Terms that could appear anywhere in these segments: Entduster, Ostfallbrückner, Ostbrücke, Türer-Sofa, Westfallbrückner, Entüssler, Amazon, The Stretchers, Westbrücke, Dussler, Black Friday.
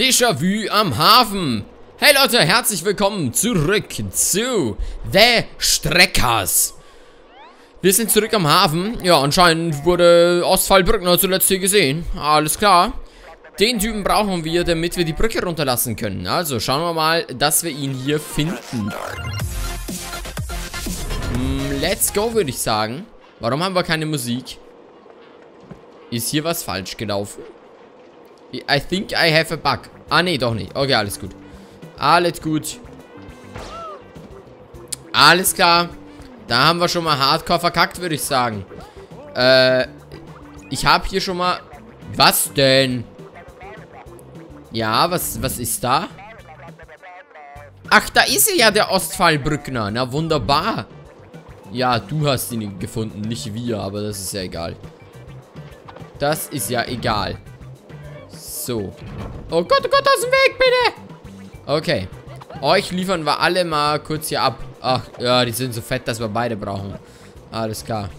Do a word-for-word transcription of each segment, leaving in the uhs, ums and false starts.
Déjà-vu am Hafen. Hey Leute, herzlich willkommen zurück zu The Stretchers. Wir sind zurück am Hafen. Ja, anscheinend wurde Ostfallbrückner zuletzt hier gesehen. Alles klar. Den Typen brauchen wir, damit wir die Brücke runterlassen können. Also schauen wir mal, dass wir ihn hier finden. Mm, let's go, würde ich sagen. Warum haben wir keine Musik? Ist hier was falsch gelaufen? I think I have a bug. Ah, nee, doch nicht. Okay, alles gut. Alles gut. Alles klar. Da haben wir schon mal hardcore verkackt, würde ich sagen. Äh, ich habe hier schon mal... Was denn? Ja, was, was ist da? Ach, da ist er ja, der Ostfallbrückner. Na, wunderbar. Ja, du hast ihn gefunden, nicht wir, aber das ist ja egal. Das ist ja egal. So. Oh Gott, oh Gott, aus dem Weg, bitte! Okay. Euch liefern wir alle mal kurz hier ab. Ach, ja, die sind so fett, dass wir beide brauchen. Alles klar.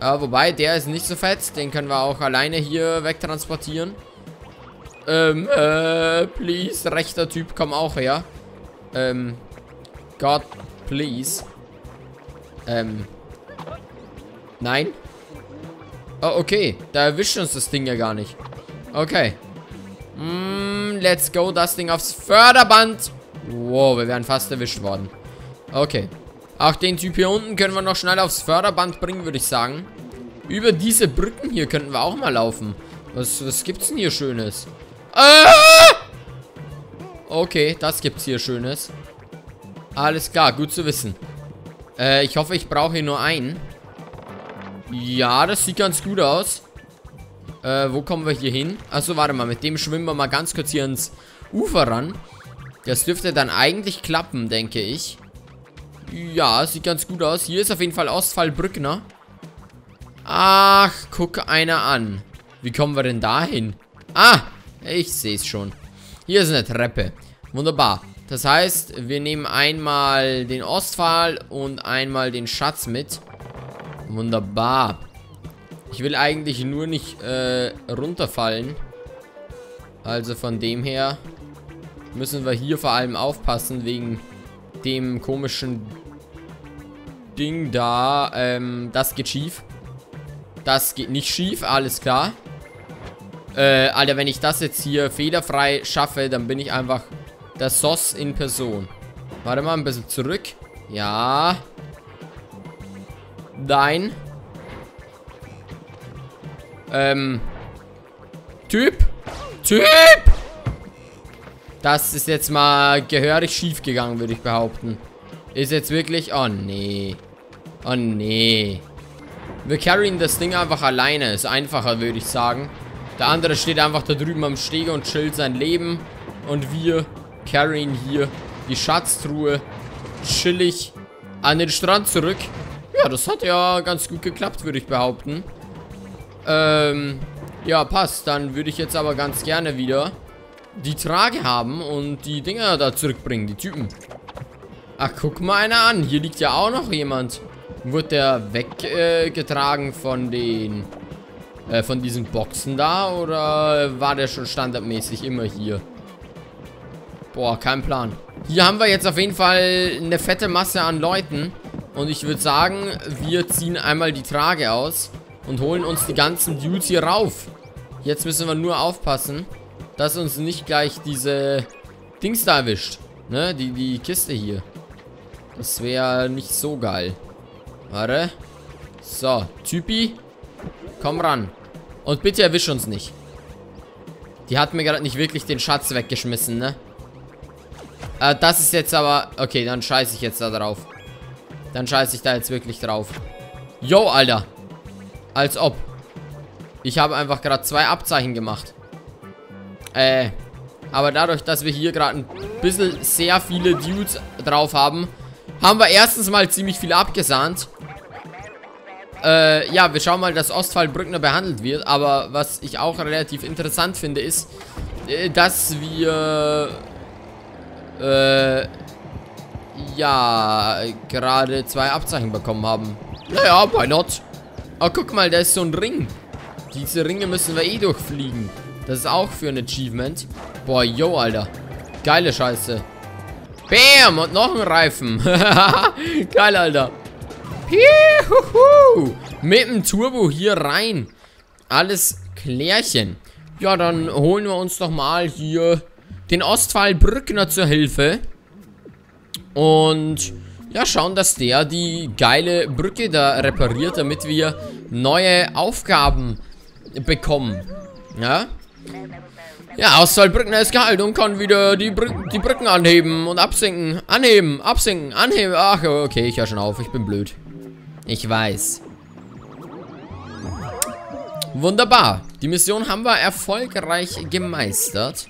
Ja, wobei, der ist nicht so fett. Den können wir auch alleine hier wegtransportieren. Ähm, äh, please, rechter Typ, komm auch her. Ähm, God, please. Ähm. Nein. Oh, okay. Da erwischt uns das Ding ja gar nicht. Okay. Mm, let's go. Das Ding aufs Förderband. Wow, wir wären fast erwischt worden. Okay. Auch den Typ hier unten können wir noch schnell aufs Förderband bringen, würde ich sagen. Über diese Brücken hier könnten wir auch mal laufen. Was, was gibt's denn hier Schönes? Ah! Okay, das gibt's hier Schönes. Alles klar, gut zu wissen. Äh, ich hoffe, ich brauche hier nur einen. Ja, das sieht ganz gut aus. Äh, wo kommen wir hier hin? Achso, warte mal, mit dem schwimmen wir mal ganz kurz hier ans Ufer ran. Das dürfte dann eigentlich klappen, denke ich. Ja, sieht ganz gut aus. Hier ist auf jeden Fall Ostfallbrückner. Ach, guck einer an. Wie kommen wir denn da hin? Ah, ich sehe es schon. Hier ist eine Treppe. Wunderbar. Das heißt, wir nehmen einmal den Ostfall und einmal den Schatz mit. Wunderbar. Ich will eigentlich nur nicht äh, runterfallen. Also von dem her müssen wir hier vor allem aufpassen wegen dem komischen Ding da. Ähm, das geht schief. Das geht nicht schief, alles klar. Äh, Alter, wenn ich das jetzt hier fehlerfrei schaffe, dann bin ich einfach der Sos in Person. Warte mal, ein bisschen zurück. Ja. Nein. Ähm. Typ. Typ. Das ist jetzt mal gehörig schief gegangen, würde ich behaupten. Ist jetzt wirklich... Oh, nee. Oh, nee. Wir carryen das Ding einfach alleine. Ist einfacher, würde ich sagen. Der andere steht einfach da drüben am Stege und chillt sein Leben. Und wir carryen hier die Schatztruhe chillig an den Strand zurück. Ja, das hat ja ganz gut geklappt, würde ich behaupten. Ähm, ja, passt. Dann würde ich jetzt aber ganz gerne wieder die Trage haben und die Dinger da zurückbringen, die Typen. Ach, guck mal einer an. Hier liegt ja auch noch jemand. Wurde der weggetragen äh, von den äh, von diesen Boxen da, oder war der schon standardmäßig immer hier? Boah, kein Plan. Hier haben wir jetzt auf jeden Fall eine fette Masse an Leuten. Und ich würde sagen, wir ziehen einmal die Trage aus und holen uns die ganzen Dudes hier rauf. Jetzt müssen wir nur aufpassen, dass uns nicht gleich diese Dings da erwischt. Ne, die, die Kiste hier. Das wäre nicht so geil. Warte. So, Typi. Komm ran. Und bitte erwisch uns nicht. Die hat mir gerade nicht wirklich den Schatz weggeschmissen, ne? Äh, das ist jetzt aber... Okay, dann scheiße ich jetzt da drauf. Dann scheiße ich da jetzt wirklich drauf. Yo, Alter. Als ob. Ich habe einfach gerade zwei Abzeichen gemacht. Äh. Aber dadurch, dass wir hier gerade ein bisschen sehr viele Dudes drauf haben, haben wir erstens mal ziemlich viel abgesahnt. Äh, ja, wir schauen mal, dass Ostfallbrückner behandelt wird. Aber was ich auch relativ interessant finde, ist, dass wir... Äh... Ja, gerade zwei Abzeichen bekommen haben. Naja, why not? Oh, guck mal, da ist so ein Ring. Diese Ringe müssen wir eh durchfliegen. Das ist auch für ein Achievement. Boah, yo, Alter. Geile Scheiße. Bam! Und noch ein Reifen. Geil, Alter. Piuhuhu. Mit dem Turbo hier rein. Alles klärchen. Ja, dann holen wir uns doch mal hier den Ostfallbrückner zur Hilfe. Und ja, schauen, dass der die geile Brücke da repariert, damit wir neue Aufgaben bekommen. Ja? Ja, Ostfallbrückner ist geil und kann wieder die, Brü die Brücken anheben und absinken. Anheben, absinken, anheben. Ach, okay, ich höre schon auf. Ich bin blöd. Ich weiß. Wunderbar. Die Mission haben wir erfolgreich gemeistert.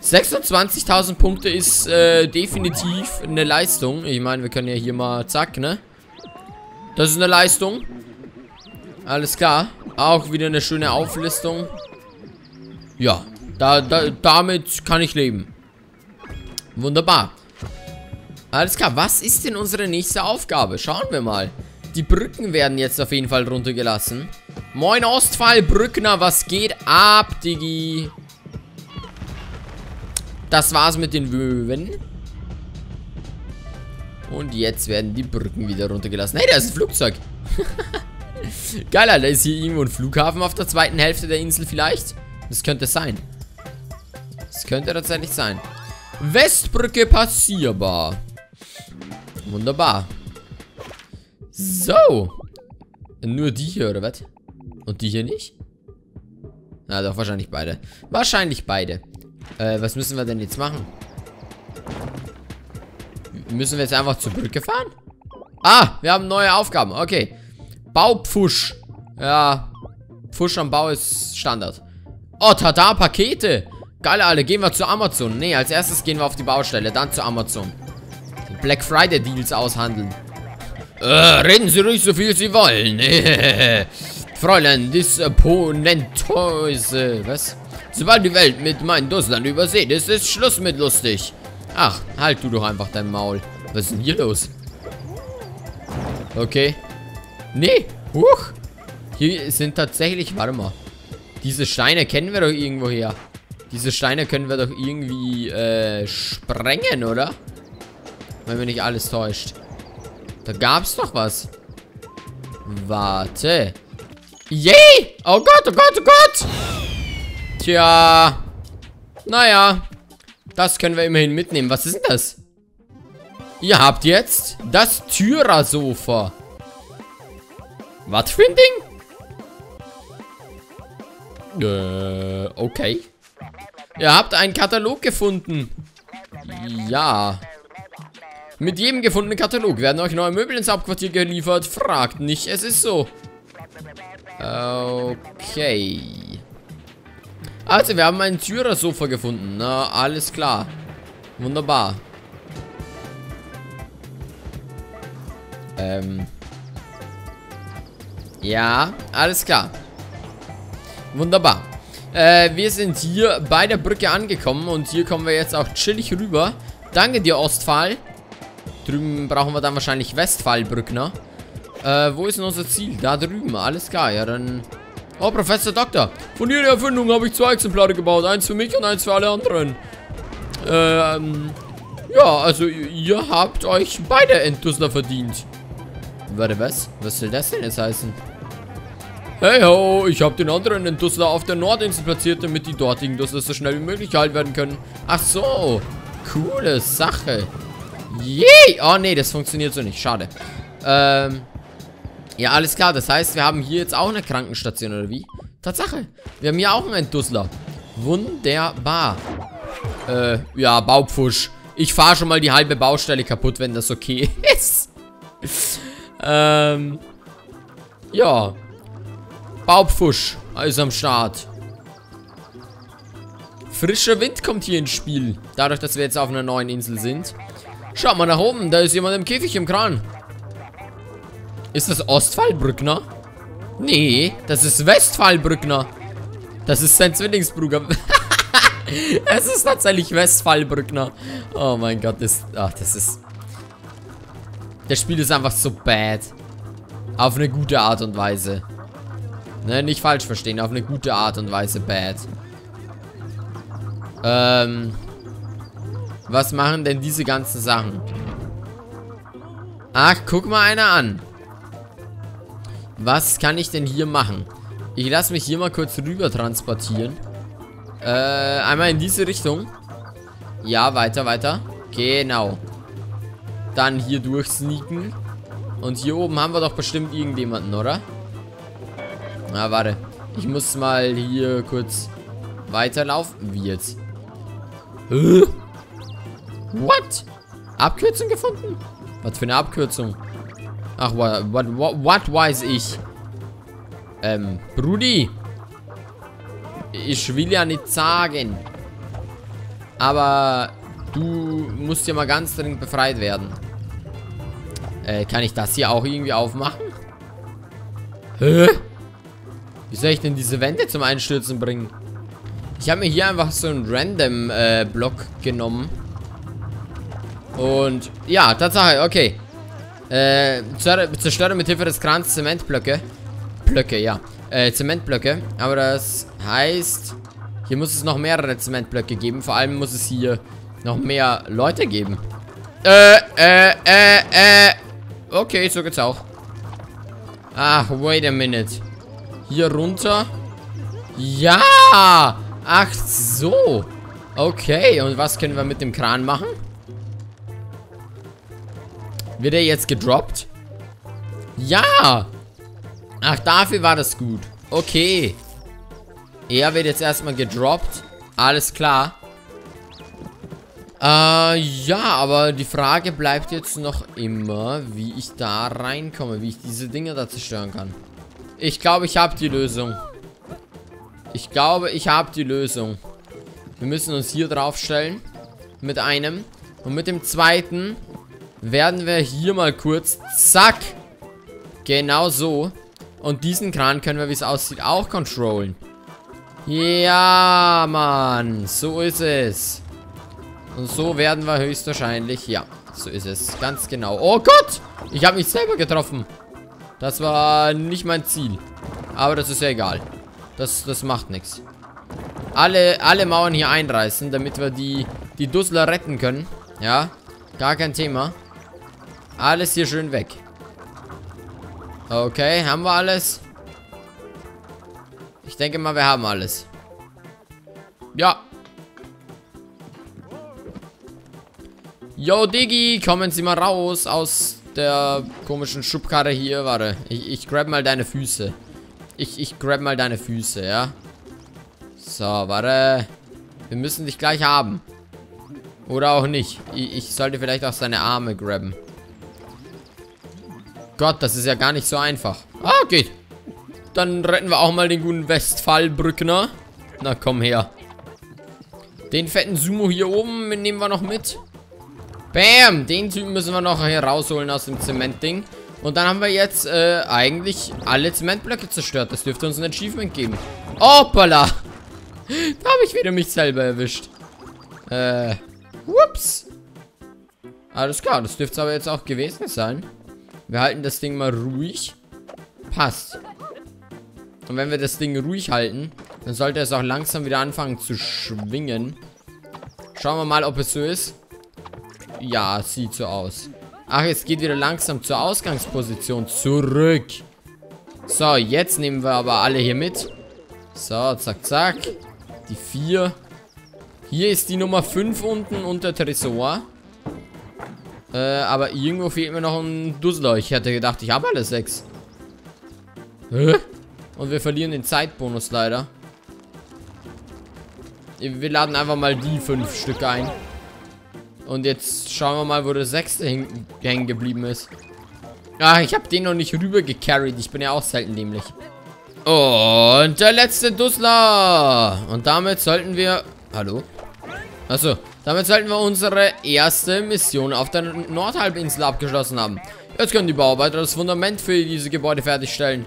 sechsundzwanzigtausend Punkte ist äh, definitiv eine Leistung. Ich meine, wir können ja hier mal... Zack, ne? Das ist eine Leistung. Alles klar. Auch wieder eine schöne Auflistung. Ja, da, da, damit kann ich leben. Wunderbar. Alles klar, was ist denn unsere nächste Aufgabe? Schauen wir mal. Die Brücken werden jetzt auf jeden Fall runtergelassen. Moin Ostfallbrückner, was geht ab, Digi? Das war's mit den Möwen. Und jetzt werden die Brücken wieder runtergelassen. Hey, da ist ein Flugzeug. Geil, Alter. Ist hier irgendwo ein Flughafen auf der zweiten Hälfte der Insel vielleicht? Das könnte sein. Das könnte tatsächlich sein. Westbrücke passierbar. Wunderbar. So. Nur die hier, oder was? Und die hier nicht? Na doch, wahrscheinlich beide. Wahrscheinlich beide. Äh, was müssen wir denn jetzt machen? Müssen wir jetzt einfach zur Brücke fahren? Ah, wir haben neue Aufgaben. Okay. Baupfusch. Ja. Pfusch am Bau ist Standard. Oh, tada, Pakete. Geil, alle. Gehen wir zu Amazon. Nee, als erstes gehen wir auf die Baustelle. Dann zu Amazon. Black Friday Deals aushandeln. Äh, reden Sie ruhig so viel Sie wollen. Fräulein, this Ponentoise. Was? Sobald die Welt mit meinen Dussland übersät, ist es Schluss mit lustig. Ach, halt du doch einfach dein Maul. Was ist denn hier los? Okay. Nee. Huch. Hier sind tatsächlich... Warte mal. Diese Steine kennen wir doch irgendwo her. Diese Steine können wir doch irgendwie äh, sprengen, oder? Wenn mir nicht alles täuscht. Da gab's doch was. Warte. Yay! Oh Gott, oh Gott, oh Gott! Tja. Naja. Das können wir immerhin mitnehmen. Was ist denn das? Ihr habt jetzt das Türer-Sofa. Was für ein Ding? Äh, okay. Ihr habt einen Katalog gefunden. Ja. Mit jedem gefundenen Katalog werden euch neue Möbel ins Hauptquartier geliefert. Fragt nicht, es ist so. Okay. Also, wir haben ein Türer-Sofa gefunden. Na, alles klar. Wunderbar. Ähm. Ja, alles klar. Wunderbar. Äh, wir sind hier bei der Brücke angekommen. Und hier kommen wir jetzt auch chillig rüber. Danke dir, Ostfall. Drüben brauchen wir dann wahrscheinlich Westfallbrückner. Äh, wo ist denn unser Ziel? Da drüben. Alles klar, ja, dann... Oh, Professor Doktor. Von jeder Erfindung habe ich zwei Exemplare gebaut. Eins für mich und eins für alle anderen. Ähm, ja, also ihr habt euch beide Entüssler verdient. Warte, was? Was soll das denn jetzt heißen? Hey ho, ich habe den anderen Entüssler auf der Nordinsel platziert, damit die dortigen Entüssler so schnell wie möglich geheilt werden können. Ach so, coole Sache. Yay! Yeah. Oh nee, das funktioniert so nicht. Schade. Ähm... Ja, alles klar. Das heißt, wir haben hier jetzt auch eine Krankenstation, oder wie? Tatsache. Wir haben hier auch einen Entduster. Wunderbar. Äh, ja, Baupfusch. Ich fahre schon mal die halbe Baustelle kaputt, wenn das okay ist. ähm. Ja. Baupfusch ist am Start. Frischer Wind kommt hier ins Spiel. Dadurch, dass wir jetzt auf einer neuen Insel sind. Schaut mal nach oben. Da ist jemand im Käfig im Kran. Ist das Ostfallbrückner? Nee, das ist Westfallbrückner. Das ist sein Zwillingsbruder. Es ist tatsächlich Westfallbrückner. Oh mein Gott, das, ach, das ist... Das Spiel ist einfach so bad. Auf eine gute Art und Weise. Ne, nicht falsch verstehen, auf eine gute Art und Weise bad. Ähm. Was machen denn diese ganzen Sachen? Ach, guck mal einer an. Was kann ich denn hier machen? Ich lasse mich hier mal kurz rüber transportieren. Äh, einmal in diese Richtung. Ja, weiter, weiter. Genau. Dann hier durchsneaken. Und hier oben haben wir doch bestimmt irgendjemanden, oder? Na, warte. Ich muss mal hier kurz weiterlaufen. Wie jetzt? Hä? What? Abkürzung gefunden? Was für eine Abkürzung? Ach, what, what, what, what weiß ich? Ähm, Brudi. Ich will ja nicht sagen. Aber du musst ja mal ganz dringend befreit werden. Äh, kann ich das hier auch irgendwie aufmachen? Hä? Wie soll ich denn diese Wände zum Einstürzen bringen? Ich habe mir hier einfach so einen random äh, Block genommen. Und ja, Tatsache, okay. Äh, zerstöre mit Hilfe des Krans Zementblöcke. Blöcke, ja. Äh, Zementblöcke. Aber das heißt, hier muss es noch mehrere Zementblöcke geben. Vor allem muss es hier noch mehr Leute geben. Äh, äh, äh, äh. Okay, so geht's auch. Ach, wait a minute. Hier runter. Ja! Ach so. Okay, und was können wir mit dem Kran machen? Wird er jetzt gedroppt? Ja! Ach, dafür war das gut. Okay. Er wird jetzt erstmal gedroppt. Alles klar. Äh, ja, aber die Frage bleibt jetzt noch immer, wie ich da reinkomme. Wie ich diese Dinge da zerstören kann. Ich glaube, ich habe die Lösung. Ich glaube, ich habe die Lösung. Wir müssen uns hier draufstellen. Mit einem. Und mit dem zweiten werden wir hier mal kurz... Zack! Genau so. Und diesen Kran können wir, wie es aussieht, auch controllen. Ja, Mann. So ist es. Und so werden wir höchstwahrscheinlich... Ja, so ist es. Ganz genau. Oh Gott! Ich habe mich selber getroffen. Das war nicht mein Ziel. Aber das ist ja egal. Das, das macht nichts. Alle, alle Mauern hier einreißen, damit wir die, die Dussler retten können. Ja, gar kein Thema. Alles hier schön weg. Okay, haben wir alles? Ich denke mal, wir haben alles. Ja. Yo, Diggi, kommen Sie mal raus aus der komischen Schubkarre hier. Warte, ich, ich grab mal deine Füße. Ich, ich grab mal deine Füße, ja? So, warte. Wir müssen dich gleich haben. Oder auch nicht. Ich, ich sollte vielleicht auch seine Arme grabben. Gott, das ist ja gar nicht so einfach. Ah, geht. Dann retten wir auch mal den guten Westfallbrückner. Na, komm her. Den fetten Sumo hier oben nehmen wir noch mit. Bam, den Typen müssen wir noch hier rausholen aus dem Zementding. Und dann haben wir jetzt äh, eigentlich alle Zementblöcke zerstört. Das dürfte uns ein Achievement geben. Hoppala. Da habe ich wieder mich selber erwischt. Äh, whoops. Alles klar, das dürfte es aber jetzt auch gewesen sein. Wir halten das Ding mal ruhig. Passt. Und wenn wir das Ding ruhig halten, dann sollte es auch langsam wieder anfangen zu schwingen. Schauen wir mal, ob es so ist. Ja, sieht so aus. Ach, es geht wieder langsam zur Ausgangsposition zurück. So, jetzt nehmen wir aber alle hier mit. So, zack, zack. Die vier. Hier ist die Nummer fünf unten unter Tresor. Äh, aber irgendwo fehlt mir noch ein Dussler. Ich hätte gedacht, ich habe alle sechs. Hä? Und wir verlieren den Zeitbonus leider. Wir laden einfach mal die fünf Stück ein. Und jetzt schauen wir mal, wo der sechste hängen geblieben ist. Ah, ich habe den noch nicht rüber gecarried. Ich bin ja auch selten dämlich. Und der letzte Dussler. Und damit sollten wir... Hallo? Achso. Damit sollten wir unsere erste Mission auf der Nordhalbinsel abgeschlossen haben. Jetzt können die Bauarbeiter das Fundament für diese Gebäude fertigstellen.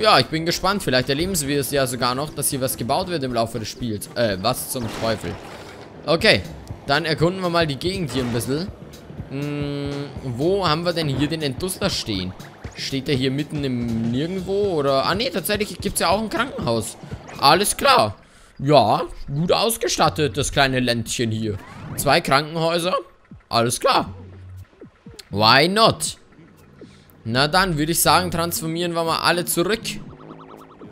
Ja, ich bin gespannt. Vielleicht erleben wir es ja sogar noch, dass hier was gebaut wird im Laufe des Spiels. Äh, was zum Teufel. Okay, dann erkunden wir mal die Gegend hier ein bisschen. Hm, wo haben wir denn hier den Entduster stehen? Steht er hier mitten im Nirgendwo? Oder? Ah ne, tatsächlich gibt es ja auch ein Krankenhaus. Alles klar. Ja, gut ausgestattet, das kleine Ländchen hier. Zwei Krankenhäuser. Alles klar. Why not? Na dann, würde ich sagen, transformieren wir mal alle zurück.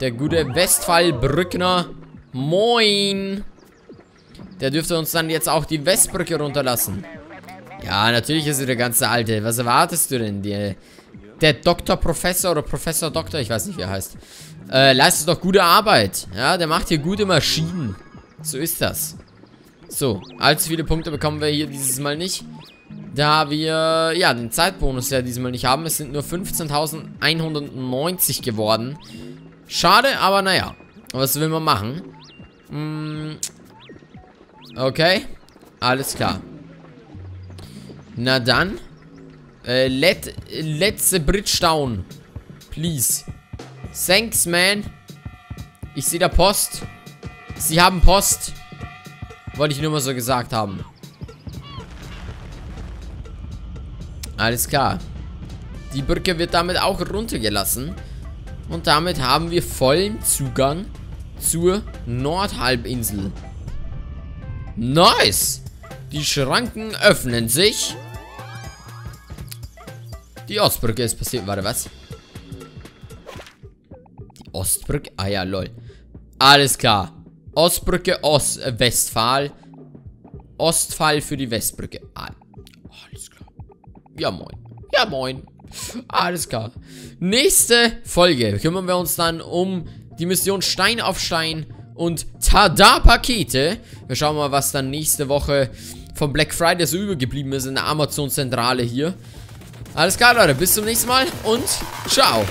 Der gute Westfallbrückner. Moin. Der dürfte uns dann jetzt auch die Westbrücke runterlassen. Ja, natürlich ist er der ganze Alte. Was erwartest du denn? Die, der Doktor Professor oder Professor Doktor, ich weiß nicht, wie er heißt. Äh, leistet doch gute Arbeit. Ja, der macht hier gute Maschinen. So ist das. So, allzu viele Punkte bekommen wir hier dieses Mal nicht. Da wir, ja, den Zeitbonus ja diesmal nicht haben. Es sind nur fünfzehntausendeinhundertneunzig geworden. Schade, aber naja. Was will man machen? Hm. Okay, alles klar. Na dann. Äh, let, let's bridge down. Please. Thanks, man. Ich sehe da Post. Sie haben Post. Wollte ich nur mal so gesagt haben. Alles klar. Die Brücke wird damit auch runtergelassen. Und damit haben wir vollen Zugang zur Nordhalbinsel. Nice. Die Schranken öffnen sich. Die Ostbrücke ist passiert. Warte, was? Die Ostbrücke? Ah ja, lol. Alles klar. Ostbrücke, Ost, äh, Westfall. Ostfall für die Westbrücke. Ah, alles klar. Ja, moin. Ja, moin. Alles klar. Nächste Folge kümmern wir uns dann um die Mission Stein auf Stein und Tada-Pakete. Wir schauen mal, was dann nächste Woche vom Black Friday so übergeblieben ist in der Amazon-Zentrale hier. Alles klar, Leute. Bis zum nächsten Mal und ciao.